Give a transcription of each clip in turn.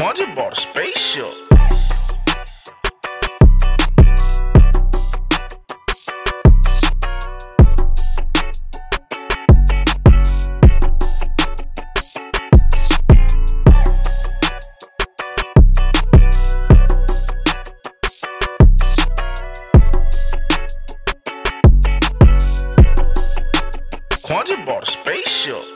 Quandre bought a spaceship. Quandre bought a spaceship.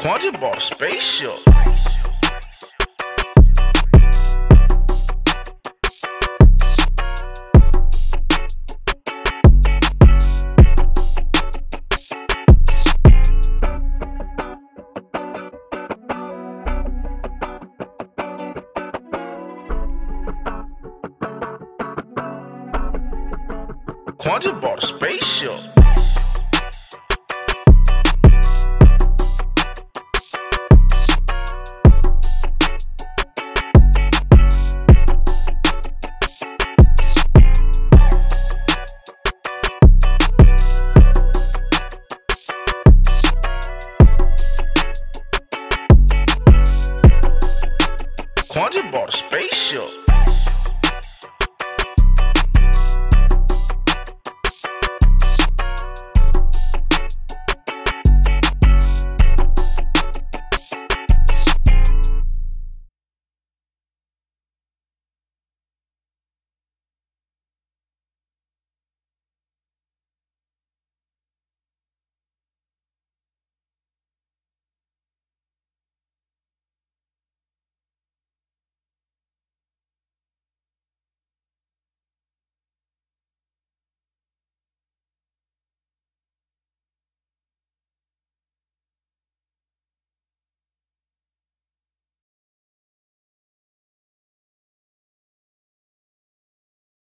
Quandre bought a spaceship. Quandre bought a spaceship. Quandre bought a spaceship. Quandre bought a spaceship. Quandre bought a spaceship.